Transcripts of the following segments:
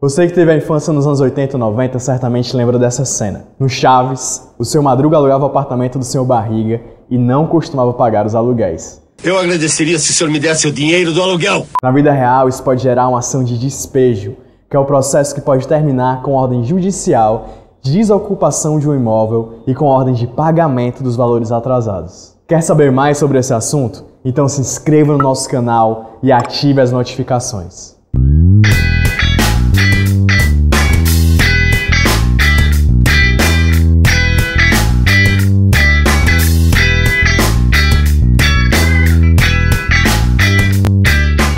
Você que teve a infância nos anos 80 e 90 certamente lembra dessa cena. No Chaves, o seu Madruga alugava o apartamento do seu Barriga e não costumava pagar os aluguéis. Eu agradeceria se o senhor me desse o dinheiro do aluguel! Na vida real, isso pode gerar uma ação de despejo, que é o processo que pode terminar com ordem judicial, desocupação de um imóvel e com ordem de pagamento dos valores atrasados. Quer saber mais sobre esse assunto? Então se inscreva no nosso canal e ative as notificações.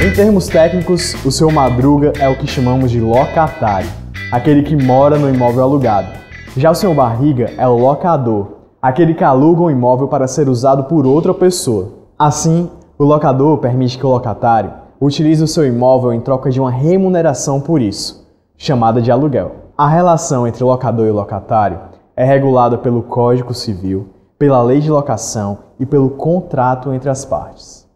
Em termos técnicos, o seu Madruga é o que chamamos de locatário, aquele que mora no imóvel alugado. Já o seu Barriga é o locador, aquele que aluga um imóvel para ser usado por outra pessoa. Assim, o locador permite que o locatário utilize o seu imóvel em troca de uma remuneração por isso, chamada de aluguel. A relação entre locador e locatário é regulada pelo Código Civil, pela Lei de Locação e pelo contrato entre as partes.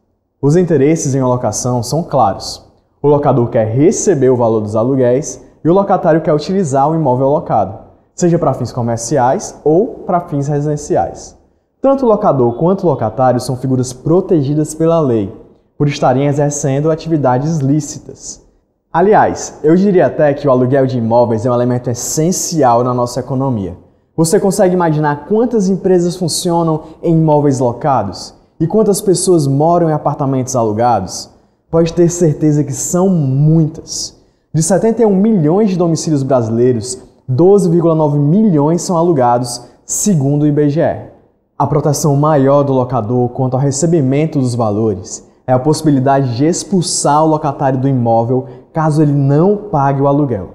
Os interesses em uma locação são claros. O locador quer receber o valor dos aluguéis e o locatário quer utilizar o imóvel locado, seja para fins comerciais ou para fins residenciais. Tanto o locador quanto o locatário são figuras protegidas pela lei, por estarem exercendo atividades lícitas. Aliás, eu diria até que o aluguel de imóveis é um elemento essencial na nossa economia. Você consegue imaginar quantas empresas funcionam em imóveis locados? E quantas pessoas moram em apartamentos alugados? Pode ter certeza que são muitas. De 71 milhões de domicílios brasileiros, 12,9 milhões são alugados, segundo o IBGE. A proteção maior do locador quanto ao recebimento dos valores é a possibilidade de expulsar o locatário do imóvel caso ele não pague o aluguel.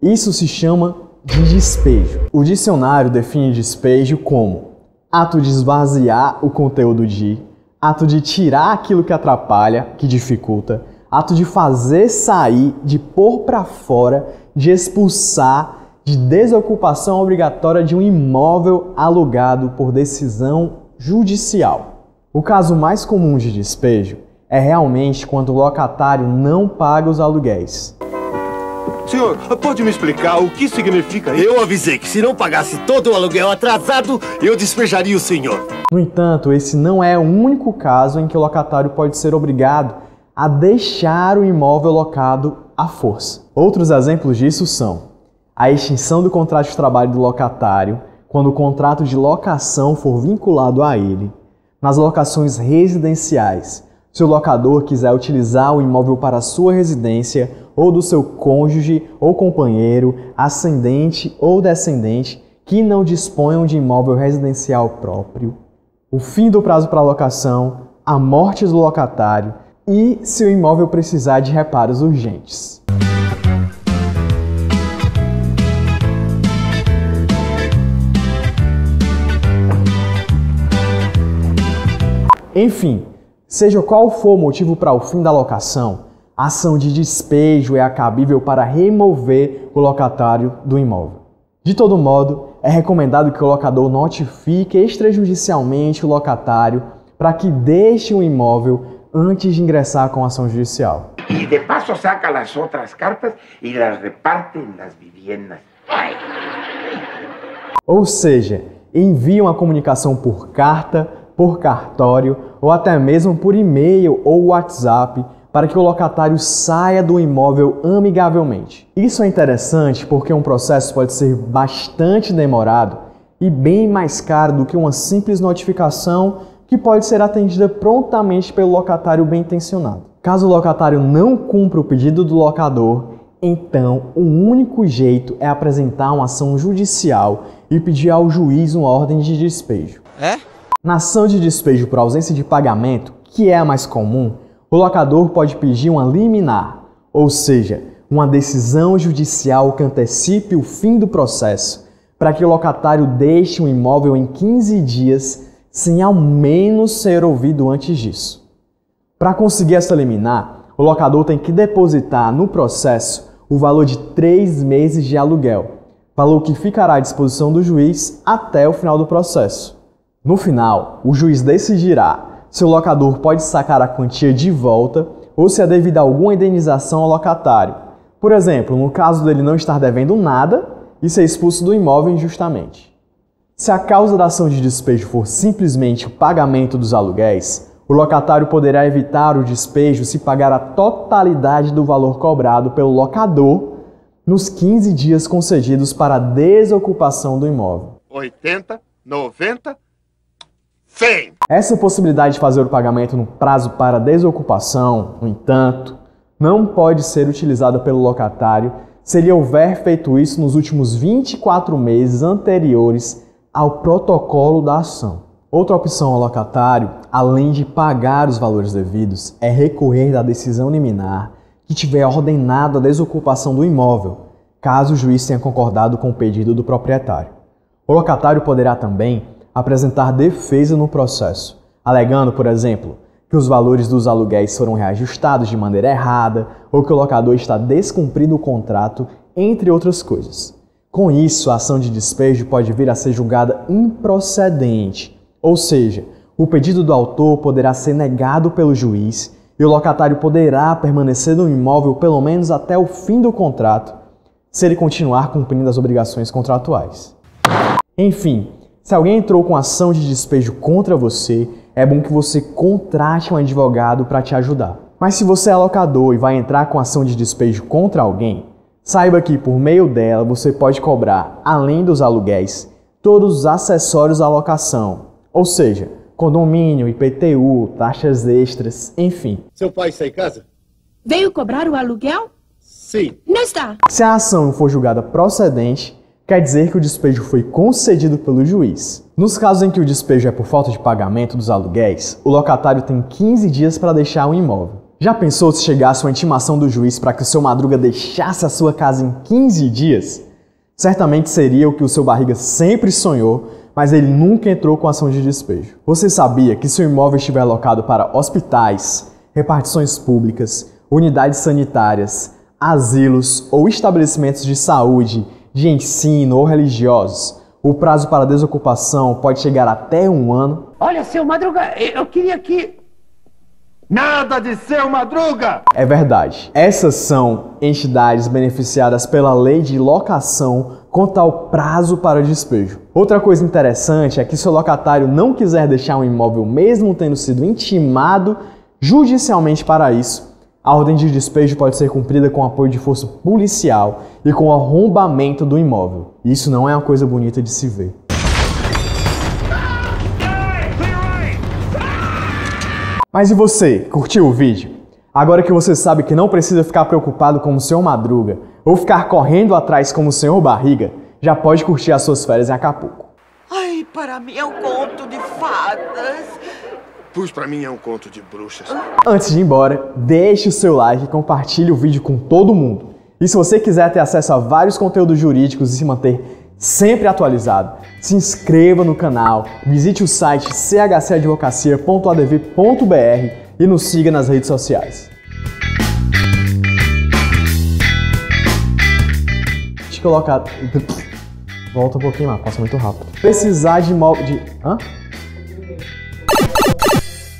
Isso se chama de despejo. O dicionário define despejo como ato de esvaziar o conteúdo de, ato de tirar aquilo que atrapalha, que dificulta, ato de fazer sair, de pôr para fora, de expulsar, de desocupação obrigatória de um imóvel alugado por decisão judicial. O caso mais comum de despejo é realmente quando o locatário não paga os aluguéis. Senhor, pode me explicar o que significa isso? Eu avisei que se não pagasse todo o aluguel atrasado, eu despejaria o senhor. No entanto, esse não é o único caso em que o locatário pode ser obrigado a deixar o imóvel locado à força. Outros exemplos disso são a extinção do contrato de trabalho do locatário, quando o contrato de locação for vinculado a ele, nas locações residenciais, se o locador quiser utilizar o imóvel para sua residência ou do seu cônjuge ou companheiro, ascendente ou descendente, que não disponham de imóvel residencial próprio, o fim do prazo para locação, a morte do locatário e se o imóvel precisar de reparos urgentes. Enfim, seja qual for o motivo para o fim da locação, a ação de despejo é cabível para remover o locatário do imóvel. De todo modo, é recomendado que o locador notifique extrajudicialmente o locatário para que deixe o imóvel antes de ingressar com a ação judicial. E de passo saca as outras cartas e as reparte nas viviendas. Ai. Ou seja, envia uma comunicação por carta, por cartório ou até mesmo por e-mail ou WhatsApp para que o locatário saia do imóvel amigavelmente. Isso é interessante porque um processo pode ser bastante demorado e bem mais caro do que uma simples notificação que pode ser atendida prontamente pelo locatário bem-intencionado. Caso o locatário não cumpra o pedido do locador, então o único jeito é apresentar uma ação judicial e pedir ao juiz uma ordem de despejo. Na ação de despejo por ausência de pagamento, que é a mais comum, o locador pode pedir uma liminar, ou seja, uma decisão judicial que antecipe o fim do processo, para que o locatário deixe o imóvel em 15 dias, sem ao menos ser ouvido antes disso. Para conseguir essa liminar, o locador tem que depositar no processo o valor de 3 meses de aluguel, valor que ficará à disposição do juiz até o final do processo. No final, o juiz decidirá se o locador pode sacar a quantia de volta ou se é devida alguma indenização ao locatário, Por exemplo, no caso dele não estar devendo nada e ser expulso do imóvel injustamente. Se a causa da ação de despejo for simplesmente o pagamento dos aluguéis, o locatário poderá evitar o despejo se pagar a totalidade do valor cobrado pelo locador nos 15 dias concedidos para a desocupação do imóvel. 80, 90, 100! Essa possibilidade de fazer o pagamento no prazo para desocupação, no entanto, não pode ser utilizada pelo locatário se ele houver feito isso nos últimos 24 meses anteriores ao protocolo da ação. Outra opção ao locatário, além de pagar os valores devidos, é recorrer da decisão liminar que tiver ordenado a desocupação do imóvel, caso o juiz tenha concordado com o pedido do proprietário. O locatário poderá também apresentar defesa no processo, alegando, por exemplo, que os valores dos aluguéis foram reajustados de maneira errada ou que o locador está descumprindo o contrato, entre outras coisas. Com isso, a ação de despejo pode vir a ser julgada improcedente, ou seja, o pedido do autor poderá ser negado pelo juiz e o locatário poderá permanecer no imóvel pelo menos até o fim do contrato, se ele continuar cumprindo as obrigações contratuais. Enfim, se alguém entrou com ação de despejo contra você, é bom que você contrate um advogado para te ajudar. Mas se você é locador e vai entrar com ação de despejo contra alguém, saiba que por meio dela você pode cobrar, além dos aluguéis, todos os acessórios à locação, ou seja, condomínio, IPTU, taxas extras, enfim. Seu pai está em casa? Veio cobrar o aluguel? Sim. Não está. Se a ação for julgada procedente, quer dizer que o despejo foi concedido pelo juiz. Nos casos em que o despejo é por falta de pagamento dos aluguéis, o locatário tem 15 dias para deixar o imóvel. Já pensou se chegasse uma intimação do juiz para que o seu Madruga deixasse a sua casa em 15 dias? Certamente seria o que o seu Barriga sempre sonhou, mas ele nunca entrou com ação de despejo. Você sabia que se o imóvel estiver alocado para hospitais, repartições públicas, unidades sanitárias, asilos ou estabelecimentos de saúde, de ensino ou religiosos, o prazo para desocupação pode chegar até 1 ano. Olha, seu Madruga, eu queria que... Nada de seu Madruga! É verdade. Essas são entidades beneficiadas pela Lei de Locação quanto ao prazo para despejo. Outra coisa interessante é que se o locatário não quiser deixar um imóvel mesmo tendo sido intimado judicialmente para isso, a ordem de despejo pode ser cumprida com apoio de força policial e com arrombamento do imóvel. Isso não é uma coisa bonita de se ver. Mas e você? Curtiu o vídeo? Agora que você sabe que não precisa ficar preocupado como o Senhor Madruga ou ficar correndo atrás como o Senhor Barriga, já pode curtir as suas férias em Acapulco. Ai, para mim é um conto de fadas. Pois pra mim é um conto de bruxas. Antes de ir embora, deixe o seu like e compartilhe o vídeo com todo mundo. E se você quiser ter acesso a vários conteúdos jurídicos e se manter sempre atualizado, se inscreva no canal, visite o site chcadvocacia.adv.br e nos siga nas redes sociais. Deixa eu colocar... Volta um pouquinho lá, passa muito rápido. Precisar de... Hã?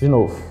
De novo.